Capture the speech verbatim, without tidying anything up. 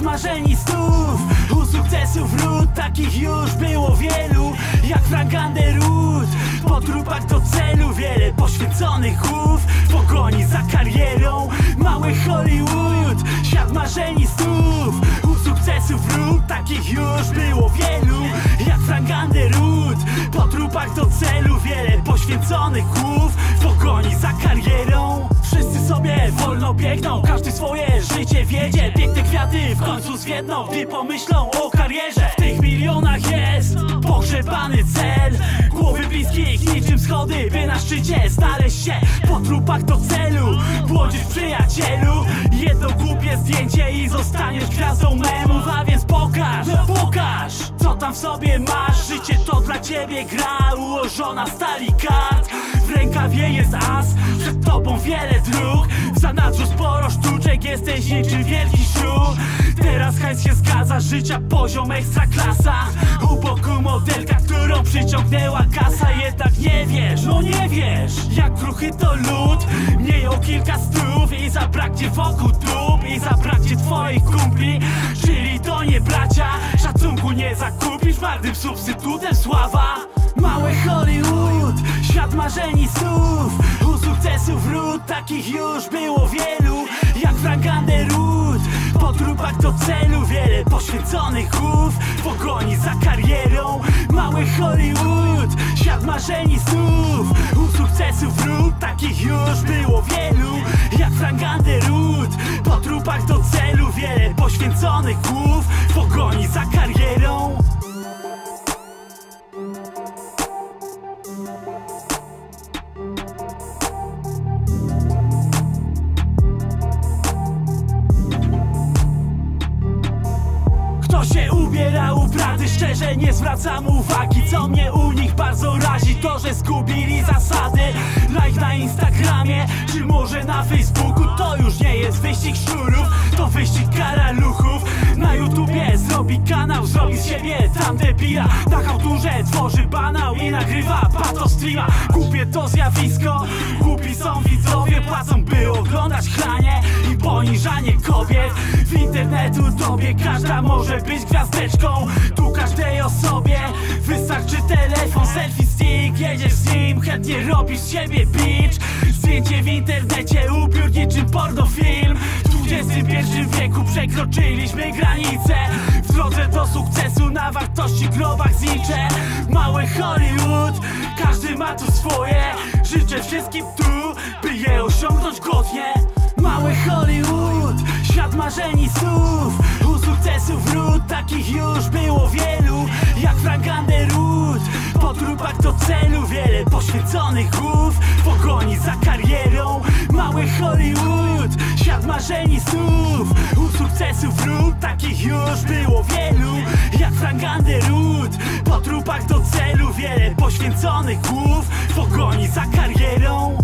od marzeni snów. U sukcesów ród takich już było wielu, jak Frank Underwood. Po trupach do celu wiele poświęconych głów w pogoni za karierą. Małe Hollywood, świat marzeni snów. U sukcesów ród takich już było wielu, jak Frank Underwood. Po trupach do celu wiele poświęconych głów w pogoni za karierą. Wszyscy sobie wolno biegną, każdy swoje życie wiedzie. Piękne kwiaty w końcu zwiedną, gdy pomyślą o karierze. W tych milionach jest pogrzebany cel, głowy bliskich niczym schody, by na szczycie znaleźć się. Po trupach do celu, błądzisz przyjacielu. Jedno głupie zdjęcie i zostaniesz gwiazdą memów. A więc pokaż, pokaż, co tam w sobie masz. Życie to dla ciebie gra, ułożona z talii kart. W rękawie jest as, przed tobą wiele dróg. W zanadrzu sporo sztuczek, jesteś niczym wielki śrub. Teraz hajs się zgadza, życia poziom ekstra klasa. U boku modelka, którą przyciągnęła kasa. Jednak nie wiesz, no nie wiesz, jak kruchy to lód. Mniej o kilka stów i zabraknie wokół trup. I zabraknie twoich kumpli, czyli to nie bracia. Szacunku nie zakupisz, marnym substytutem sława. Małe Hollywood, świat marzeni snów. U sukcesów ród takich już było wielu, jak Frank Underwood. Po trupach do celu wiele poświęconych głów w pogoni za karierą. Małe Hollywood, świat marzeni snów. U sukcesów ród takich już było wielu, jak Frank Underwood. Po trupach do celu wiele poświęconych głów w pogoni za karierą. Kto się ubiera u pracy, szczerze nie zwracam uwagi. Co mnie u nich bardzo razi, to że zgubili zasady. Like na Instagramie, czy może na Facebooku. To już nie jest wyścig szczurów, to wyścig karaluchów. Na YouTubie zrobi kanał, zrobi z siebie tam debila. Na hałturze tworzy banał i nagrywa patostreama. Głupie to zjawisko, głupi są widzowie. Płacą, by oglądać chlanie i poniżanie kobiet. W internetu tobie każda może być gwiazdeczką. Tu każdej osobie wystarczy telefon, selfie stick, jedziesz z nim, chętnie robisz z siebie bitch. Zdjęcie w internecie, ubiór niczym pornofilm. W dwudziestym pierwszym wieku przekroczyliśmy granice. W drodze do sukcesu na wartości grobach znicze. Małe Hollywood, każdy ma tu swoje. Życzę wszystkim tu, by je osiągnąć godnie. Małe Hollywood, świat marzeni snów. U sukcesów ród takich już było wielu, jak Frank Underwood. Po trupach do celu wiele poświęconych głów w pogoni za karierą. Małe Hollywood, świat marzeni snów. U sukcesów ród takich już było wielu, jak Frank Underwood. Po trupach do celu wiele poświęconych głów w pogoni za karierą.